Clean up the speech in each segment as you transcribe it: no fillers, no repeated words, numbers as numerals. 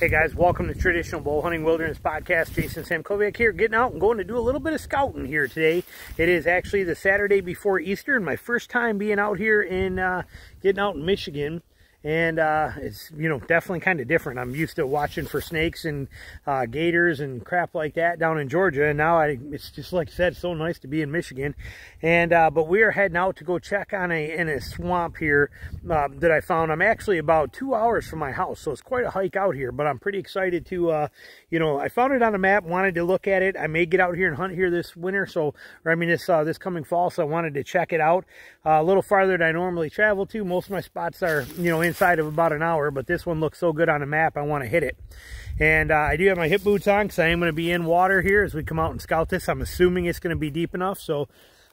Hey guys, welcome to Traditional Bowhunting Wilderness Podcast. Jason Samkovec here, getting out and going to do a little bit of scouting here today. It is actually the Saturday before Easter, and my first time being out here in, getting out in Michigan. And it's, you know, definitely kind of different. I'm used to watching for snakes and gators and crap like that down in Georgia. And now it's just like I said, so nice to be in Michigan. And but we are heading out to go check on in a swamp here that I found. I'm actually about 2 hours from my house, so it's quite a hike out here. But I'm pretty excited to, you know, I found it on a map, wanted to look at it. I may get out here and hunt here this winter, so or I mean this coming fall. So I wanted to check it out a little farther than I normally travel to. Most of my spots are, you know, in inside of about an hour, but this one looks so good on a map I want to hit it. And I do have my hip boots on because I am going to be in water here as we come out and scout this. I'm assuming it's going to be deep enough. So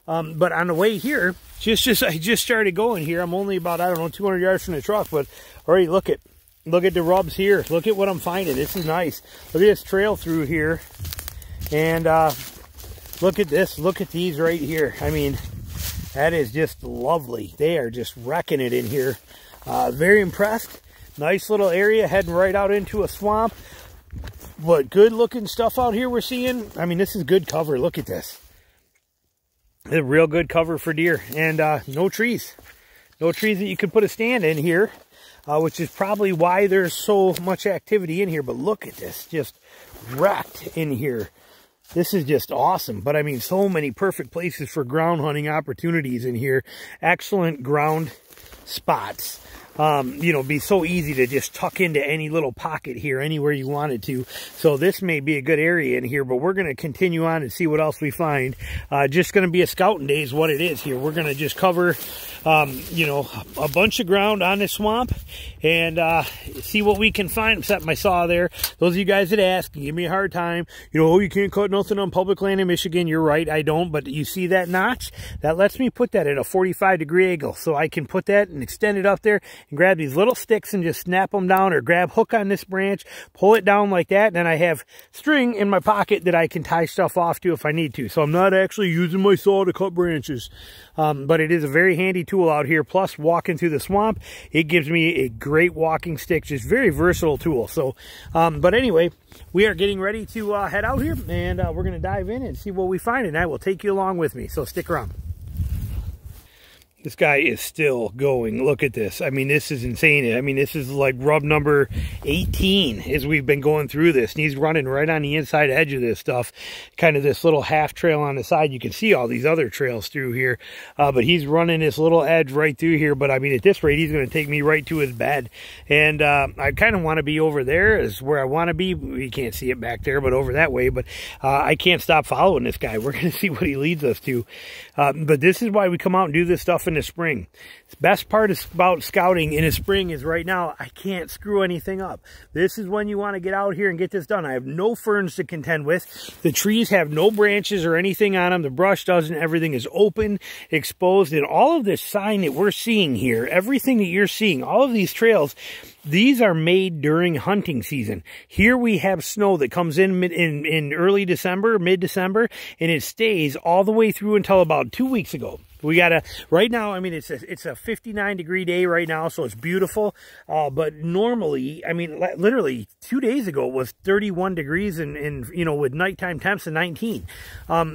but on the way here, I just started going here. I'm only about, I don't know, 200 yards from the truck, but already look at the rubs here. Look at what I'm finding. This is nice. Look at this trail through here, and look at this. Look at these right here. I mean, that is just lovely. They are just wrecking it in here. Very impressed. Nice little area, heading right out into a swamp. But good looking stuff out here we're seeing. I mean, this is good cover. Look at this. It's a real good cover for deer. And no trees. No trees that you could put a stand in here, which is probably why there's so much activity in here. But look at this, just wrecked in here. This is just awesome. But I mean, so many perfect places for ground hunting opportunities in here. Excellent ground spots. You know, it'd be so easy to just tuck into any little pocket here, anywhere you wanted to. So this may be a good area in here, but we're going to continue on and see what else we find. Just going to be a scouting day is what it is here. We're going to just cover, you know, a bunch of ground on this swamp and see what we can find. I'm setting my saw there. Those of you guys that ask, give me a hard time. You know, oh, you can't cut nothing on public land in Michigan. You're right, I don't. But you see that notch? That lets me put that at a 45-degree angle. So I can put that and extend it up there and grab these little sticks and just snap them down, or grab hook on this branch, pull it down like that. And then I have string in my pocket that I can tie stuff off to if I need to. So I'm not actually using my saw to cut branches. But it is a very handy tool out here. Plus, walking through the swamp, it gives me a great walking stick. Just very versatile tool. So, but anyway, we are getting ready to head out here, and we're going to dive in and see what we find. And I will take you along with me. So stick around. This guy is still going. Look at this. I mean, this is insane. I mean, this is like rub number 18 as we've been going through this. And he's running right on the inside edge of this stuff. Kind of this little half trail on the side. You can see all these other trails through here. But he's running this little edge right through here. But I mean, at this rate, he's going to take me right to his bed. And I kind of want to be over there is where I want to be. You can't see it back there, but over that way. But I can't stop following this guy. We're going to see what he leads us to. But this is why we come out and do this stuff in the spring. The best part is about scouting in the spring is right now I can't screw anything up. This is when you want to get out here and get this done. I have no ferns to contend with. The trees have no branches or anything on them. The brush doesn't. Everything is open, exposed, and all of this sign that we're seeing here, everything that you're seeing, all of these trails, these are made during hunting season. Here we have snow that comes in early December, mid-December, and it stays all the way through until about 2 weeks ago. We got to, right now, I mean, it's a 59-degree day right now, so it's beautiful. But normally, I mean, literally 2 days ago it was 31 degrees and you know, with nighttime temps of 19.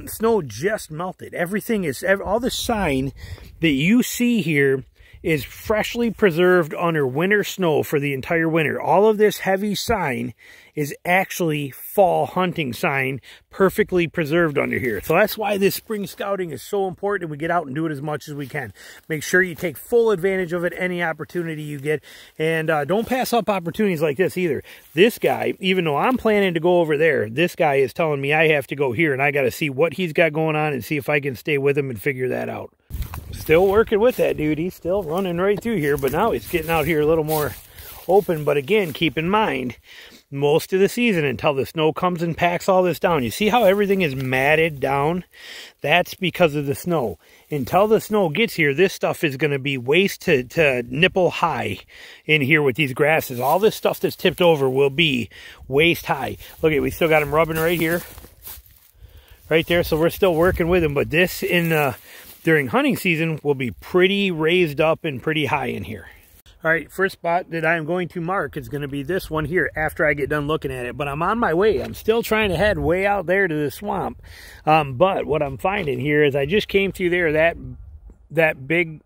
Snow just melted. Everything is, all the sign that you see here is freshly preserved under winter snow for the entire winter. All of this heavy sign is actually fall hunting sign, perfectly preserved under here. So that's why this spring scouting is so important, and we get out and do it as much as we can. Make sure you take full advantage of it, any opportunity you get, and don't pass up opportunities like this either. This guy, even though I'm planning to go over there, this guy is telling me I have to go here, and I got to see what he's got going on and see if I can stay with him and figure that out. Still working with that dude. He's still running right through here, but now he's getting out here a little more open. But again, keep in mind, most of the season until the snow comes and packs all this down. You see how everything is matted down? That's because of the snow. Until the snow gets here, this stuff is going to be waist to nipple high in here with these grasses. All this stuff that's tipped over will be waist high. Look at, we still got him rubbing right here, right there. So we're still working with him, but this during hunting season will be pretty raised up and pretty high in here. All right, first spot that I'm going to mark is going to be this one here after I get done looking at it. But I'm on my way. I'm still trying to head way out there to the swamp. But what I'm finding here is I just came through there, that big...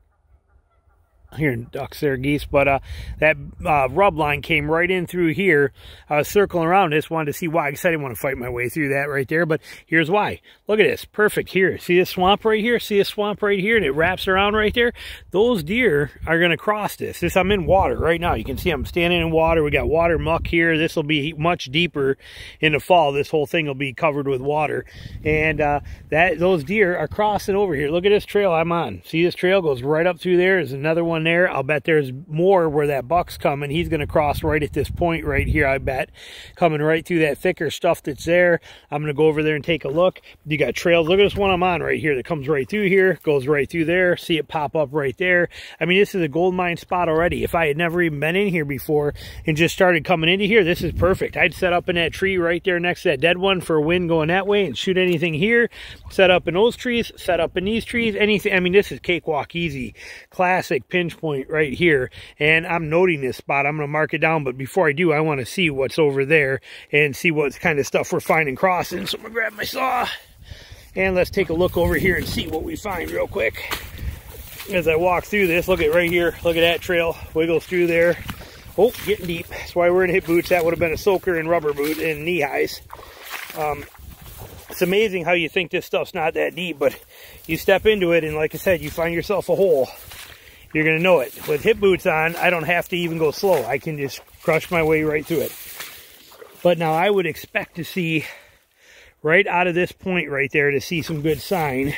hearing ducks there, geese, but that rub line came right in through here. I was circling around this, wanted to see why, because I didn't want to fight my way through that right there, but here's why. Look at this, perfect here. See this swamp right here? See this swamp right here? And it wraps around right there? Those deer are going to cross this. I'm in water right now. You can see I'm standing in water. We got water muck here. This will be much deeper in the fall. This whole thing will be covered with water. And those deer are crossing over here. Look at this trail I'm on. See this trail goes right up through there. There's another one there. I'll bet there's more where that buck's coming. He's going to cross right at this point right here, I bet, coming right through that thicker stuff that's there. I'm going to go over there and take a look. You got trails. Look at this one I'm on right here that comes right through here, goes right through there. See it pop up right there. I mean, this is a gold mine spot already. If I had never even been in here before and just started coming into here, this is perfect. I'd set up in that tree right there next to that dead one for a wind going that way and shoot anything here. Set up in those trees, set up in these trees, anything. I mean, this is cakewalk easy. Classic pinch point right here, and I'm noting this spot. I'm going to mark it down, but before I do, I want to see what's over there and see what kind of stuff we're finding crossing. So I'm going to grab my saw, and let's take a look over here and see what we find real quick. As I walk through this, look at right here. Look at that trail. Wiggles through there. Oh, getting deep. That's why we're in hip boots. That would have been a soaker and rubber boot and knee highs. It's amazing how you think this stuff's not that deep, but you step into it, and like I said, you find yourself a hole. You're going to know it. With hip boots on, I don't have to even go slow. I can just crush my way right through it. But now I would expect to see right out of this point right there to see some good sign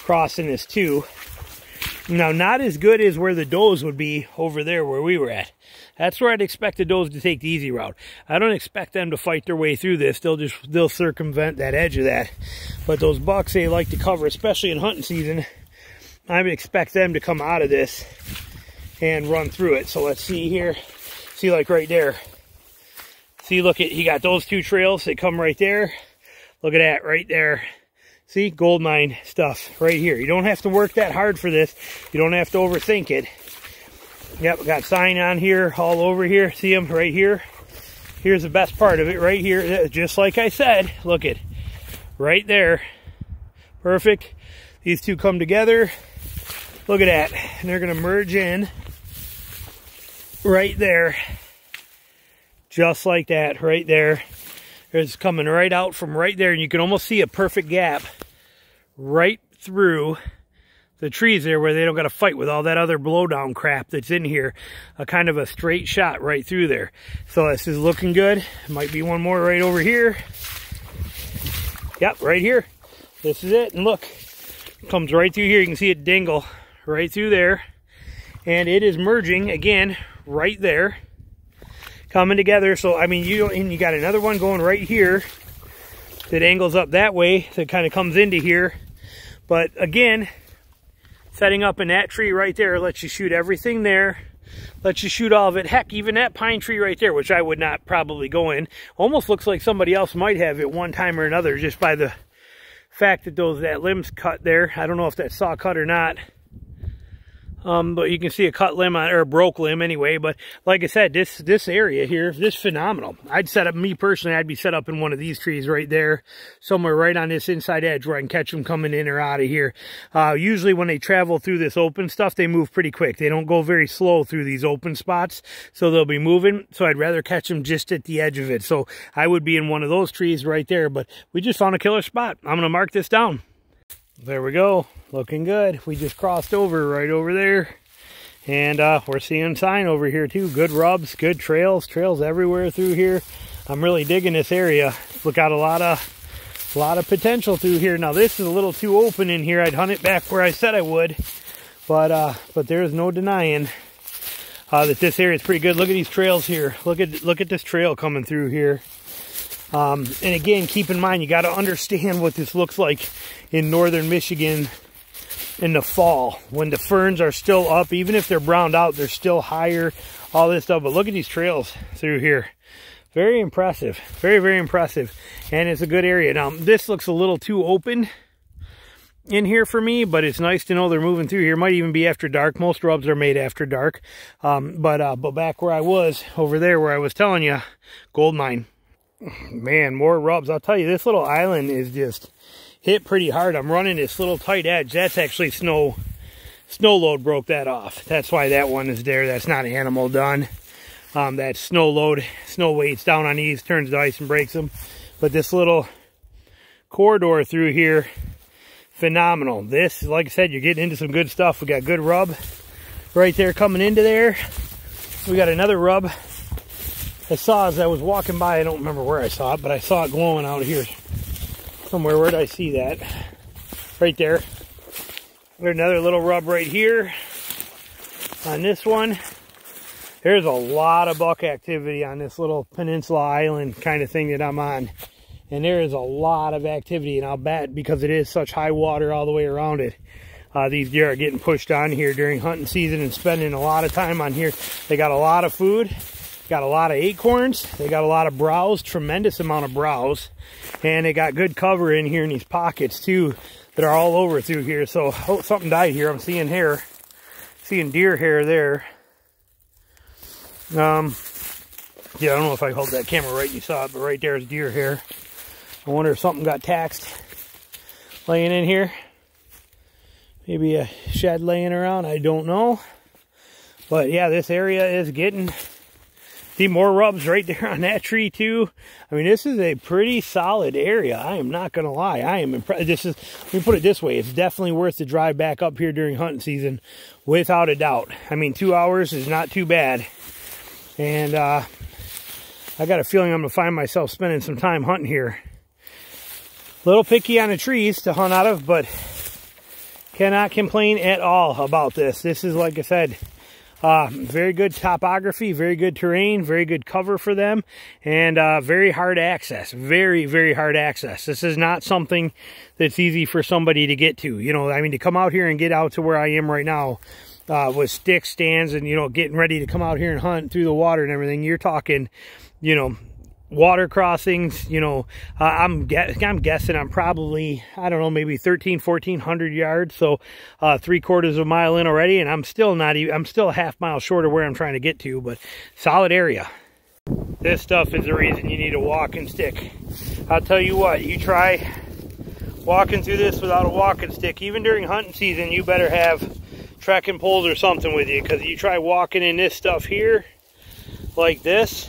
crossing this too. Now, not as good as where the does would be over there where we were at. That's where I'd expect the does to take the easy route. I don't expect them to fight their way through this. They'll circumvent that edge of that. But those bucks, they like to cover, especially in hunting season. I would expect them to come out of this and run through it. So let's see here. See, like right there. See, look at, he got those two trails that come right there. Look at that right there. See, gold mine stuff right here. You don't have to work that hard for this. You don't have to overthink it. Yep, got sign on here, all over here. See them right here. Here's the best part of it right here. Just like I said, look at right there. Perfect. These two come together. Look at that. And they're going to merge in right there. Just like that, right there. It's coming right out from right there. And you can almost see a perfect gap right through the trees there where they don't got to fight with all that other blowdown crap that's in here. A kind of a straight shot right through there. So this is looking good. Might be one more right over here. Yep, right here. This is it. And look. Comes right through here. You can see it dingle right through there, and it is merging again right there, coming together. So I mean, you got another one going right here that angles up that way, that kind of comes into here. But again, setting up in that tree right there lets you shoot everything there, lets you shoot all of it. Heck, even that pine tree right there, which I would not probably go in, almost looks like somebody else might have at one time or another, just by the fact that that limb's cut there. I don't know if that saw cut or not, but you can see a cut limb on, or a broke limb anyway. But like I said, this area here, this is phenomenal. I'd set up, me personally, I'd be set up in one of these trees right there, somewhere right on this inside edge where I can catch them coming in or out of here. Usually when they travel through this open stuff, they move pretty quick. They don't go very slow through these open spots, so they'll be moving. So I'd rather catch them just at the edge of it. So I would be in one of those trees right there. But we just found a killer spot. I'm going to mark this down. There we go. Looking good. We just crossed over right over there. And we're seeing sign over here too. Good rubs, good trails. Trails everywhere through here. I'm really digging this area. Look, got a lot of potential through here. Now this is a little too open in here. I'd hunt it back where I said I would. But there is no denying that this area is pretty good. Look at these trails here. Look at this trail coming through here. And again, keep in mind, you got to understand what this looks like in northern Michigan in the fall when the ferns are still up. Even if they're browned out, they're still higher, all this stuff. But look at these trails through here. Very impressive. Very, very impressive. And it's a good area. Now, this looks a little too open. in here for me, but it's nice to know they're moving through here. Might even be after dark. Most rubs are made after dark. But back where I was, over there where I was telling you, gold mine. Man, more rubs. I'll tell you, this little island is just hit pretty hard. I'm running this little tight edge. That's actually snow. Snow load broke that off. That's why that one is there. That's not animal done. That snow load, snow weights down on these, turns to ice and breaks them. But this little corridor through here, phenomenal. This, like I said, you're getting into some good stuff. We got good rub right there coming into there. We got another rub. I saw as I was walking by, I don't remember where I saw it, but I saw it glowing out here somewhere. Where did I see that? Right there. There's another little rub right here on this one. There's a lot of buck activity on this little peninsula island kind of thing that I'm on. And there is a lot of activity, and I'll bet because it is such high water all the way around it, these deer are getting pushed on here during hunting season and spending a lot of time on here. They got a lot of food, got a lot of acorns, they got a lot of browse, tremendous amount of browse, and they got good cover in here in these pockets too that are all over through here. So, oh, something died here. I'm seeing hair, seeing deer hair there. Yeah, I don't know if I hold that camera right, you saw it, but right there is deer hair. I wonder if something got taxed laying in here. Maybe a shed laying around, I don't know. But yeah, this area is getting, see more rubs right there on that tree too. I mean, this is a pretty solid area. I am not gonna lie, I am impressed. This is, let me put it this way, it's definitely worth the drive back up here during hunting season, without a doubt. I mean, 2 hours is not too bad. And I got a feeling I'm gonna find myself spending some time hunting here. Little picky on the trees to hunt out of, but cannot complain at all about this. This is, like I said, very good topography, very good terrain, very good cover for them, and very hard access. Very, very hard access. This is not something that's easy for somebody to get to. You know, I mean, to come out here and get out to where I am right now with stick stands and, you know, getting ready to come out here and hunt through the water and everything, you're talking, you know, water crossings, you know, I'm guessing I'm probably, I don't know, maybe 1,400 yards. So 3/4 of a mile in already, and I'm still a half mile short of where I'm trying to get to, but solid area. This stuff is the reason you need a walking stick. I'll tell you what, you try walking through this without a walking stick, even during hunting season, you better have trekking poles or something with you, because you try walking in this stuff here like this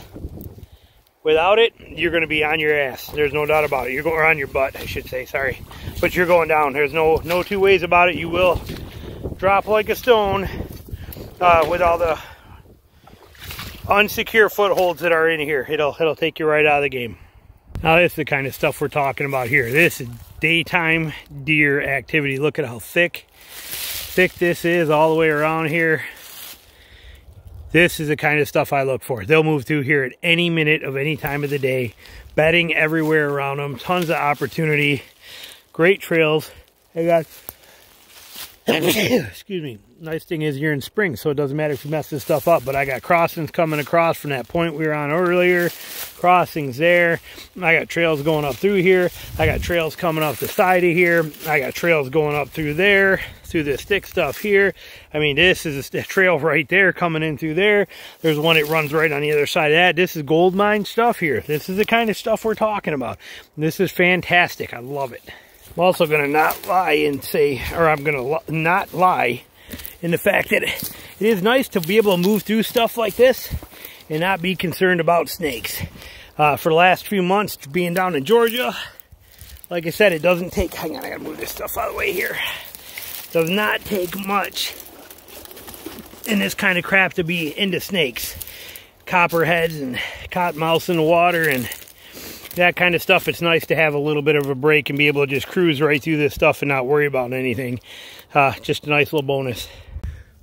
without it, you're going to be on your ass. There's no doubt about it. You're going on your butt, I should say, sorry. But you're going down. There's no two ways about it. You will drop like a stone with all the unsecure footholds that are in here. It'll take you right out of the game. Now, this is the kind of stuff we're talking about here. This is daytime deer activity. Look at how thick this is all the way around here. This is the kind of stuff I look for. They'll move through here at any minute of any time of the day. Bedding everywhere around them. Tons of opportunity. Great trails. I got, excuse me. Nice thing is you're in spring, so it doesn't matter if you mess this stuff up. But I got crossings coming across from that point we were on earlier. Crossings there. I got trails going up through here. I got trails coming up the side of here. I got trails going up through there. Through this thick stuff here. I mean, this is a trail right there coming in through there. There's one that runs right on the other side of that. This is gold mine stuff here. This is the kind of stuff we're talking about. This is fantastic. I love it. I'm also going to not lie and say, or I'm going to not lie in the fact that it is nice to be able to move through stuff like this and not be concerned about snakes. For the last few months being down in Georgia, like I said, it doesn't take, hang on, I gotta move this stuff out of the way here. Does not take much in this kind of crap to be into snakes. Copperheads and cottonmouths in the water and that kind of stuff. It's nice to have a little bit of a break and be able to just cruise right through this stuff and not worry about anything. Just a nice little bonus.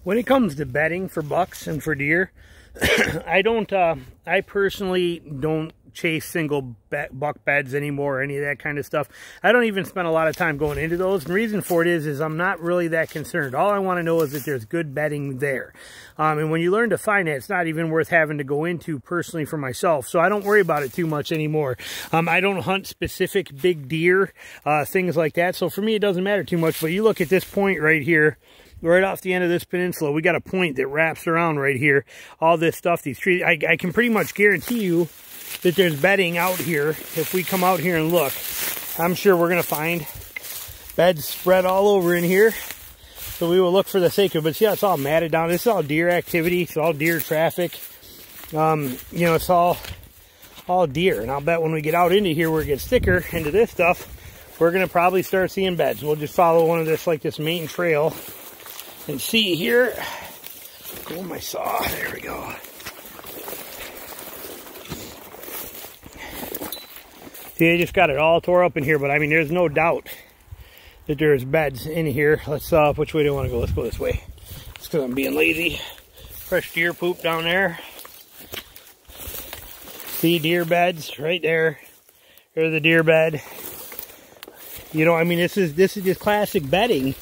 When it comes to bedding for bucks and for deer, I personally don't chase single buck beds anymore or any of that kind of stuff. I don't even spend a lot of time going into those. And the reason for it is I'm not really that concerned. All I want to know is that there's good bedding there. And when you learn to find that, it's not even worth having to go into personally for myself. So I don't worry about it too much anymore. I don't hunt specific big deer, things like that. So for me, it doesn't matter too much. But you look at this point right here. Right off the end of this peninsula, we got a point that wraps around right here. All this stuff, these trees, I can pretty much guarantee you that there's bedding out here. If we come out here and look, I'm sure we're going to find beds spread all over in here. So we will look for the sake of it. But yeah, it's all matted down. This is all deer activity. It's all deer traffic. You know, it's all deer. And I'll bet when we get out into here where it gets thicker, into this stuff, we're going to probably start seeing beds. We'll just follow one of this, like this main trail. And see here, go my saw, there we go. See, I just got it all tore up in here, but I mean, there's no doubt that there's beds in here. Let's, which way do I want to go? Let's go this way. It's because I'm being lazy. Fresh deer poop down there. See, deer beds right there. Here's the deer bed. You know, I mean, this is just classic bedding.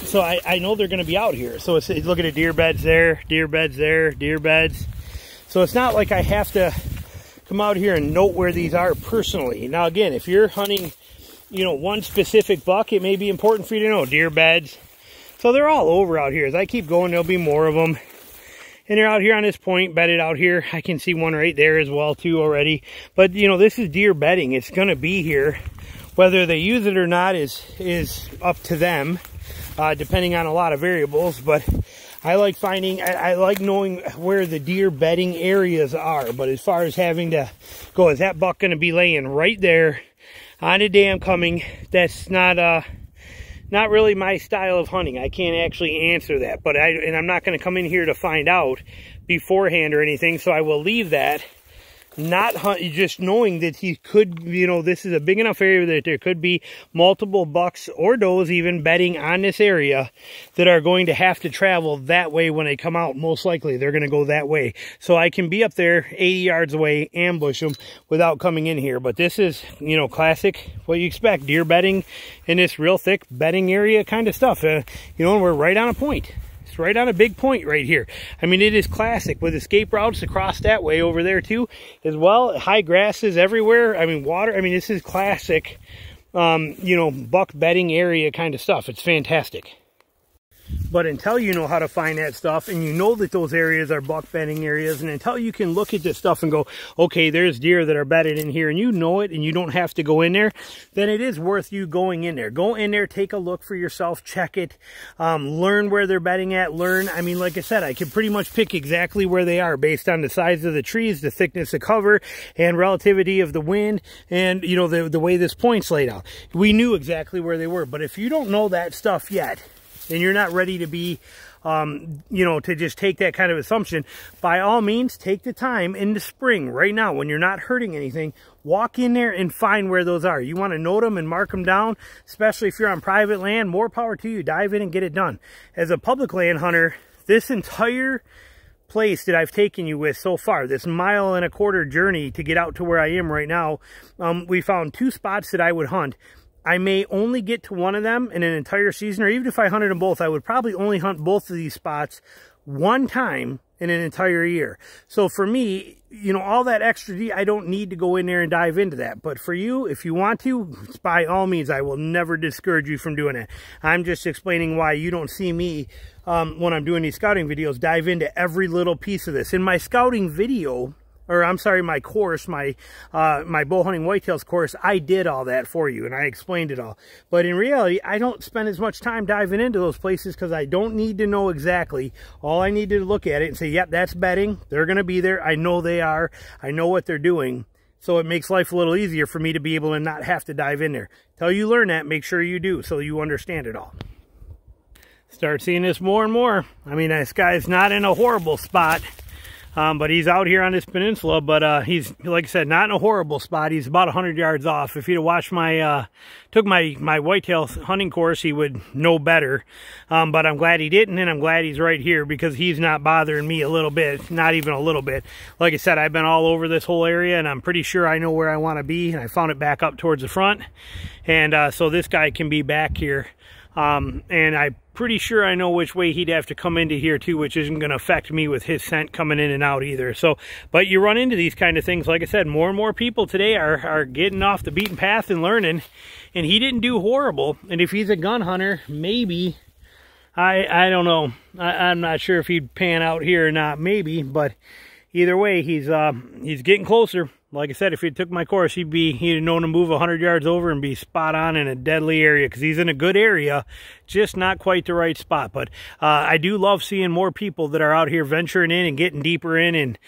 So I know they're going to be out here. So it's, look at the deer beds there, deer beds there, deer beds. So it's not like I have to come out here and note where these are personally. Now again, if you're hunting, you know, one specific buck, it may be important for you to know deer beds. So they're all over out here. As I keep going, there'll be more of them. And they're out here on this point, bedded out here. I can see one right there as well too already. But you know, this is deer bedding. It's going to be here. Whether they use it or not is up to them. Depending on a lot of variables, but I like finding, I like knowing where the deer bedding areas are. But as far as having to go, is that buck going to be laying right there on a day I'm coming? That's not really my style of hunting. I can't actually answer that, but I'm not going to come in here to find out beforehand or anything. So I will leave that. Just knowing that he could, you know, this is a big enough area that there could be multiple bucks or does even bedding on this area that are going to have to travel that way when they come out. Most likely they're going to go that way. So I can be up there 80 yards away, ambush them without coming in here. But this is, you know, classic what you expect, deer bedding in this real thick bedding area kind of stuff. You know, and we're right on a point. Right on a big point right here. I mean, it is classic with escape routes across that way over there too as well. High grasses everywhere. I mean, water. I mean, this is classic, you know, buck bedding area kind of stuff. It's fantastic. But until you know how to find that stuff and you know that those areas are buck bedding areas, and until you can look at this stuff and go, okay, there's deer that are bedded in here, and you know it and you don't have to go in there, then it is worth you going in there. Go in there, take a look for yourself, check it, learn where they're bedding at, learn. I mean, like I said, I can pretty much pick exactly where they are based on the size of the trees, the thickness of cover, and relativity of the wind, and, you know, the way this point's laid out. We knew exactly where they were, but if you don't know that stuff yet, and you're not ready to be, you know, to just take that kind of assumption, by all means, take the time in the spring right now when you're not hurting anything, walk in there and find where those are. You want to note them and mark them down, especially if you're on private land, more power to you. Dive in and get it done. As a public land hunter, this entire place that I've taken you with so far, this 1.25-mile journey to get out to where I am right now, we found 2 spots that I would hunt. I may only get to one of them in an entire season, or even if I hunted them both, I would probably only hunt both of these spots one time in an entire year. So for me, you know, all that extra, I don't need to go in there and dive into that. But for you, if you want to, by all means, I will never discourage you from doing it. I'm just explaining why you don't see me, when I'm doing these scouting videos, dive into every little piece of this. In my scouting video, or I'm sorry, my course, my Bowhunting Whitetails course, I did all that for you and I explained it all. But in reality, I don't spend as much time diving into those places because I don't need to know exactly. All I need to look at it and say, yep, that's bedding. They're going to be there. I know they are. I know what they're doing. So it makes life a little easier for me to be able to not have to dive in there. Until you learn that, make sure you do so you understand it all. Start seeing this more and more. I mean, this guy's not in a horrible spot. But he's out here on this peninsula, but he's, like I said, not in a horrible spot. He's about 100 yards off. If he'd have watched my, took my whitetail hunting course, he would know better. But I'm glad he didn't, and I'm glad he's right here because he's not bothering me a little bit, not even a little bit. Like I said, I've been all over this whole area, and I'm pretty sure I know where I want to be, and I found it back up towards the front. And so this guy can be back here. And I'm pretty sure I know which way he'd have to come into here too, which isn't going to affect me with his scent coming in and out either. So, but you run into these kind of things. Like I said, more and more people today are getting off the beaten path and learning. And he didn't do horrible. And if he's a gun hunter, maybe, I don't know. I'm not sure if he'd pan out here or not, maybe. But either way, he's getting closer. Like I said, if he took my course, he'd have known to move 100 yards over and be spot on in a deadly area because he's in a good area, just not quite the right spot. But I do love seeing more people that are out here venturing in and getting deeper in and,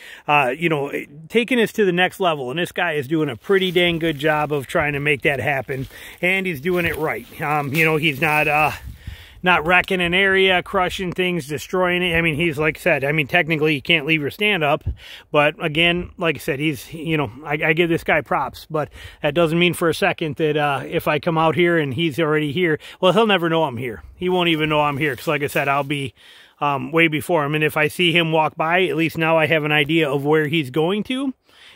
you know, taking us to the next level. And this guy is doing a pretty dang good job of trying to make that happen. And he's doing it right. You know, he's not wrecking an area, crushing things, destroying it. I mean, he's, like I said, I mean, technically you can't leave your stand up, but again, like I said, he's, you know, I give this guy props, but that doesn't mean for a second that if I come out here and he's already here, well, he'll never know I'm here. He won't even know I'm here because, like I said, I'll be way before him. And if I see him walk by, at least now I have an idea of where he's going to.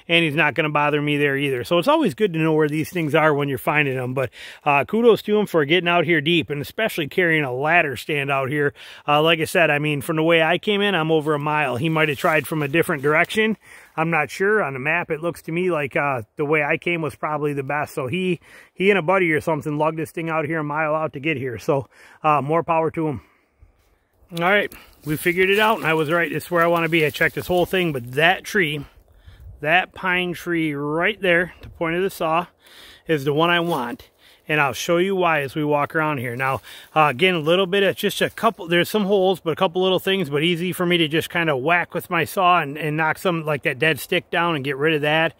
And he's not going to bother me there either. So it's always good to know where these things are when you're finding them. But kudos to him for getting out here deep and especially carrying a ladder stand out here. Like I said, I mean, from the way I came in, I'm over a mile. He might have tried from a different direction. I'm not sure. On the map, it looks to me like the way I came was probably the best. So he and a buddy or something lugged this thing out here a mile out to get here. So more power to him. All right, we figured it out. And I was right. It's where I want to be. I checked this whole thing, but that tree... that pine tree right there, the point of the saw, is the one I want. And I'll show you why as we walk around here. Now, again, a little bit of just a couple, there's some holes, but a couple little things, but easy for me to just kind of whack with my saw and knock some, like that dead stick down and get rid of that.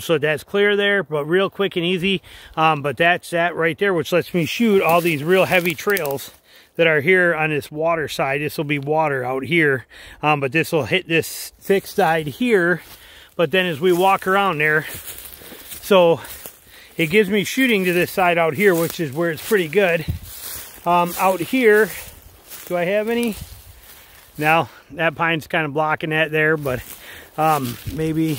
So that's clear there, but real quick and easy. But that's that right there, which lets me shoot all these real heavy trails that are here on this water side. This will be water out here, but this will hit this thick side here. But then as we walk around there, so it gives me shooting to this side out here, which is where it's pretty good. Out here, do I have any? No, that pine's kind of blocking that there, but maybe,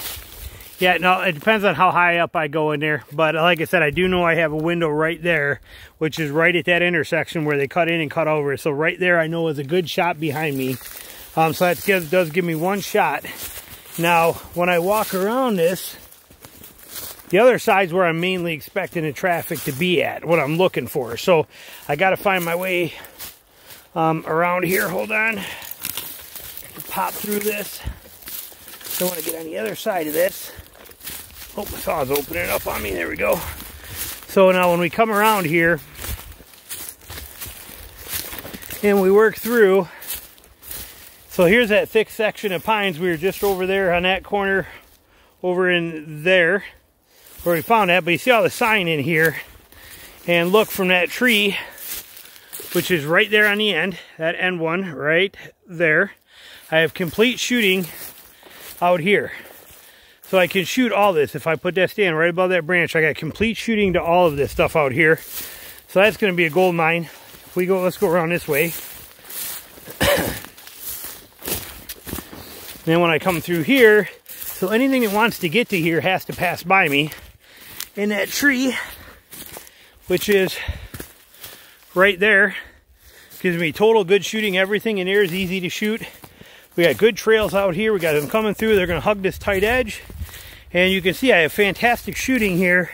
yeah, no, it depends on how high up I go in there. But like I said, I do know I have a window right there, which is right at that intersection where they cut in and cut over. So right there I know is a good shot behind me. So that does give me one shot. Now, when I walk around this, the other side's where I'm mainly expecting the traffic to be at, what I'm looking for. So I got to find my way around here. Hold on. Pop through this. Don't want to get on the other side of this. Oh, my saw's opening up on me. There we go. So now when we come around here and we work through... so here's that thick section of pines. We were just over there on that corner over in there where we found that. But you see all the sign in here. And look from that tree, which is right there on the end, that end one right there. I have complete shooting out here. So I can shoot all this. If I put that stand right above that branch, I got complete shooting to all of this stuff out here. So that's going to be a gold mine. If we go, let's go around this way. And then when I come through here, so anything that wants to get to here has to pass by me. And that tree, which is right there, gives me total good shooting. Everything in there is easy to shoot. We got good trails out here. We got them coming through. They're going to hug this tight edge. And you can see I have fantastic shooting here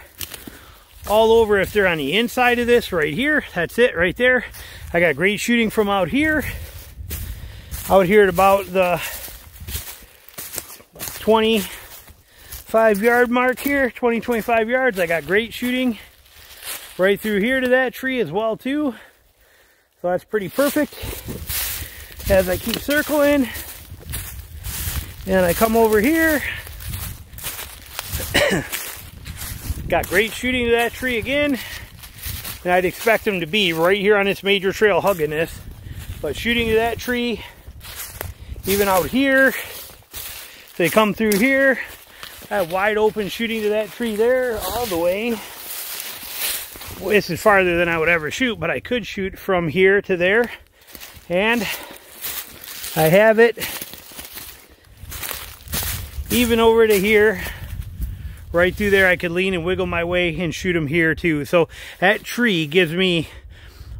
all over. If they're on the inside of this right here, that's it right there. I got great shooting from out here at about the 25-yard mark here, 25 yards. I got great shooting right through here to that tree as well too. So that's pretty perfect. As I keep circling and I come over here, got great shooting to that tree again. And I'd expect them to be right here on this major trail hugging this, but shooting to that tree, even out here. They come through here, that wide open shooting to that tree there, all the way. Well, this is farther than I would ever shoot, but I could shoot from here to there. And I have it even over to here. Right through there, I could lean and wiggle my way and shoot them here too. So that tree gives me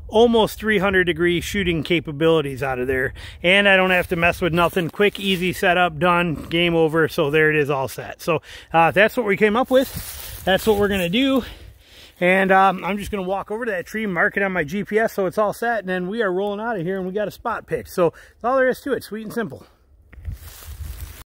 almost 300-degree shooting capabilities out of there. And I don't have to mess with nothing. Quick, easy setup, done, game over. So there it is, all set. So that's what we came up with. That's what we're gonna do. And I'm just gonna walk over to that tree, mark it on my GPS so it's all set, and then we are rolling out of here and we got a spot picked. So that's all there is to it, sweet and simple.